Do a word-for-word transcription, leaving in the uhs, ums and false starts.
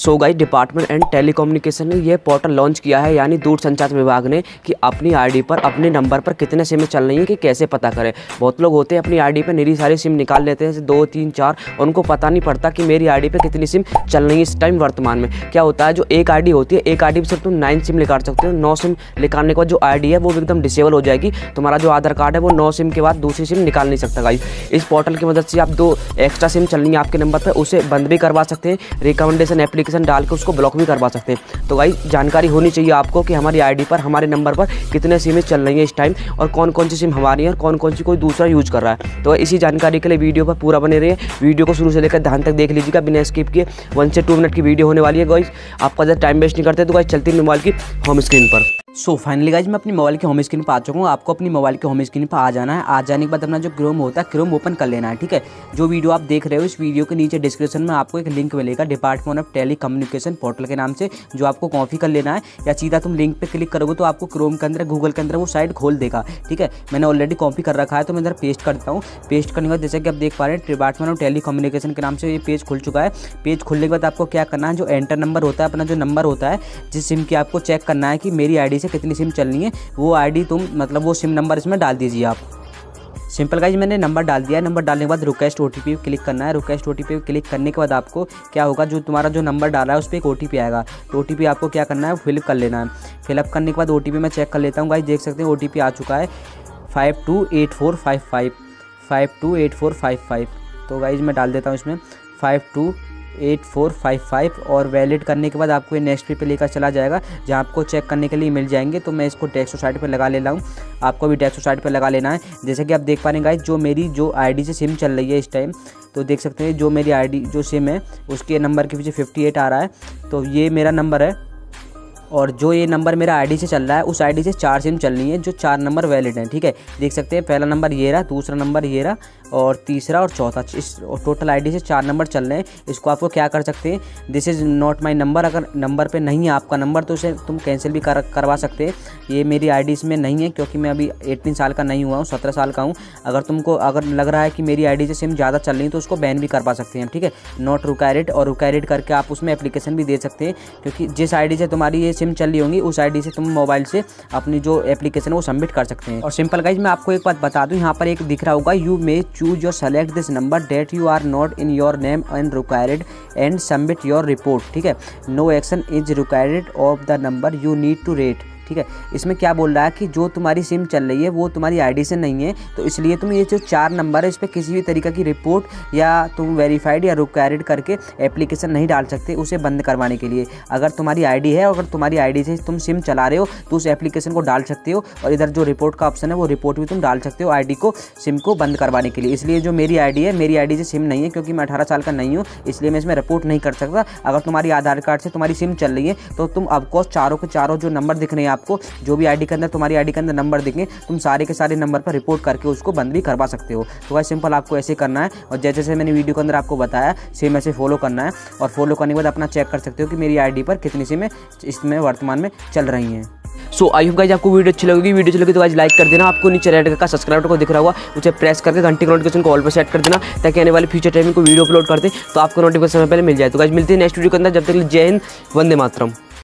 So guys, department and telecommunication ने यह portal launch किया है, यानी दूरसंचार विभाग ने, कि अपनी आईडी पर, अपने नंबर पर कितने सिमें चल रही हैं कि कैसे पता करें। बहुत लोग होते हैं अपनी आईडी पर निरी सारी सिम निकाल लेते हैं, दो तीन चार, उनको पता नहीं पड़ता कि मेरी आईडी पर कितनी सिम चल रही है इस टाइम वर्तमान में। क्या होता है, जो एक आईडी होती है, एक आईडी पर सिर्फ तुम नाइन सिम निकाल सकते हो। नौ सिम निकालने के बाद जो आईडी है वो एकदम डिसेबल हो जाएगी, तुम्हारा जो आधार कार्ड है वो नौ सिम के बाद दूसरी सिम निकाल नहीं सकता। गाइस, इस पोर्टल की मदद से आप दो एक्स्ट्रा सिम चल रही है आपके नंबर पर, उसे बंद भी करवा सकते हैं, रिकमेंडेशन एप्लीकेशन डाल के उसको ब्लॉक भी करवा सकते हैं। तो गाइस, जानकारी होनी चाहिए आपको कि हमारी आईडी पर, हमारे नंबर पर कितने सिमें चल रही हैं इस टाइम, और कौन कौन सी सिम हमारी है और कौन कौन सी कोई दूसरा यूज कर रहा है। तो इसी जानकारी के लिए वीडियो पर पूरा बने रहिए, वीडियो को शुरू से लेकर ध्यान तक देख लीजिएगा बिना स्किप किए। वन से टू मिनट की वीडियो होने वाली है गाइस, आपका ज़्यादा टाइम वेस्ट नहीं करते। तो गाइस, चलती मोबाइल की होम स्क्रीन पर। सो फाइनली गाइज, मैं अपनी मोबाइल के होम स्क्रीन पर आ चुका हूँ। आपको अपनी मोबाइल के होम स्क्रीन पर आ जाना है। आ जाने के बाद अपना जो क्रोम होता है, क्रोम ओपन कर लेना है। ठीक है, जो वीडियो आप देख रहे हो इस वीडियो के नीचे डिस्क्रिप्शन में आपको एक लिंक मिलेगा डिपार्टमेंट ऑफ टेलीकम्युनिकेशन पोर्टल के नाम से, जो आपको कॉपी कर लेना है, या सीधा तुम लिंक पर क्लिक करोगे तो आपको क्रोम के अंदर, गूगल के अंदर वो साइट खोल देगा। ठीक है, मैंने ऑलरेडी कॉपी कर रखा है तो मैं इधर पेस्ट करता हूँ। पेस्ट करने के बाद जैसे कि आप देख पा रहे हैं, डिपार्टमेंट ऑफ टेलीकम्युनिकेशन के नाम से ये पेज खुल चुका है। पेज खुलने के बाद आपको क्या करना है, जो एंटर नंबर होता है, अपना जो नंबर होता है जिस सिम की, आपको चेक करना है कि मेरी आईडी से कितनी सिम चलनी है, वो आईडी तुम मतलब वो सिम नंबर इसमें डाल दीजिए आप। सिंपल गाइज, मैंने नंबर डाल दिया है। नंबर डालने के बाद रिक्वेस्ट ओटीपी पे क्लिक करना है। रिक्वेस्ट ओटीपी पे क्लिक करने के बाद आपको क्या होगा, जो तुम्हारा जो नंबर डाला है उस पर एक ओटीपी आएगा। तो ओटीपी आपको क्या करना है, फिलअप कर लेना है। फिलअप करने के बाद ओटीपी मैं चेक कर लेता हूँ। गाइज देख सकते हैं ओटीपी आ चुका है five two eight four five five, five two eight four five five. तो गाइज मैं डाल देता हूँ इसमें five two eight four five five, और वैलिड करने के बाद आपको नेक्स्ट पे पे लेकर चला जाएगा, जहाँ आपको चेक करने के लिए मिल जाएंगे। तो मैं इसको टैक्सो साइट पर लगा ले रहा हूँ, आपको भी टैक्सो साइट पर लगा लेना है। जैसे कि आप देख पा रहे हैं गाइस, जो मेरी जो आईडी से सिम चल रही है इस टाइम, तो देख सकते हैं जो मेरी आईडी जो सिम है उसके नंबर के पीछे फिफ्टी एट आ रहा है, तो ये मेरा नंबर है। और जो ये नंबर मेरा आईडी से चल रहा है, उस आईडी से चार सिम चल रही है, जो चार नंबर वैलिड हैं। ठीक है, देख सकते हैं पहला नंबर ये रहा, दूसरा नंबर ये रहा, और तीसरा और चौथा, इस टोटल आईडी से चार नंबर चल रहे हैं। इसको आपको क्या कर सकते हैं, this is not my number, अगर नंबर पे नहीं है आपका नंबर तो उसे तुम कैंसिल भी कर, करवा सकते हैं। ये मेरी आईडी इसमें नहीं है क्योंकि मैं अभी अठारह साल का नहीं हुआ हूँ, सत्रह साल का हूँ। अगर तुमको अगर लग रहा है कि मेरी आईडी से सिम ज़्यादा चल रही है तो उसको बैन भी करवा सकते हैं। ठीक है, नॉट रिक्वायर्ड, और रिक्वायर्ड करके आप उसमें एप्लीकेशन भी दे सकते हैं, क्योंकि जिस आईडी से तुम्हारी ये सिम चल रही होंगी उस आईडी से तुम मोबाइल से अपनी जो एप्लीकेशन है वो सबमिट कर सकते हैं। और सिंपल गाइज, मैं आपको एक बात बता दूं, यहाँ पर एक दिख रहा होगा, you may choose your select this number that you are not in your name and required and submit your report. ठीक है, no action is required of the number you need to rate. ठीक है, इसमें क्या बोल रहा है कि जो तुम्हारी सिम चल रही है वो तुम्हारी आईडी से नहीं है, तो इसलिए तुम ये जो चार नंबर है इस पर किसी भी तरीके की रिपोर्ट या तुम वेरीफाइड या रिक्वायर्ड करके एप्लीकेशन नहीं डाल सकते, उसे बंद करवाने के लिए। अगर तुम्हारी आईडी है, अगर तुम्हारी आईडी से तुम सिम चला रहे हो तो उस एप्लीकेशन को डाल सकते हो, और इधर जो रिपोर्ट का ऑप्शन है वो रिपोर्ट भी तुम डाल सकते हो आईडी को, सिम को बंद करवाने के लिए। इसलिए जो मेरी आईडी है, मेरी आईडी से सिम नहीं है क्योंकि मैं अठारह साल का नहीं हूँ, इसलिए मैं इसमें रिपोर्ट नहीं कर सकता। अगर तुम्हारी आधार कार्ड से तुम्हारी सिम चल रही है तो तुम ऑफकोर्स चारों के चारों जो नंबर दिख रहे हैं आपको, जो भी आईडी के अंदर तुम्हारी आईडी के अंदर नंबर दिखें, तुम सारे के सारे नंबर पर रिपोर्ट करके उसको बंद भी करवा सकते हो। तो भाई सिंपल आपको ऐसे करना है, और जैसे जैसे मैंने वीडियो के अंदर आपको बताया सेम ऐसे फॉलो करना है, और फॉलो करने के बाद अपना चेक कर सकते हो कि मेरी आईडी पर कितनी सिमें इसमें वर्तमान में चल रही हैं। सो आई होप गाइज आपको वीडियो अच्छी लगेगी। वीडियो अच्छी लगी तो गाइज लाइक कर देना। आपको नीचे रेड का सब्सक्राइब को दिख रहा हुआ, उसे प्रेस करके घंटे का नोटिफिकेशन को ऑल पर सेट कर देना, ताकि आने वाले फ्यूचर टाइमिंग को वीडियो अपलोड करते तो आपको नोटिफिकेशन पहले मिल जाए। तो गाइज मिलती है नेक्स्ट वीडियो के अंदर, जब तक जय हिंद, वंदे मातरम।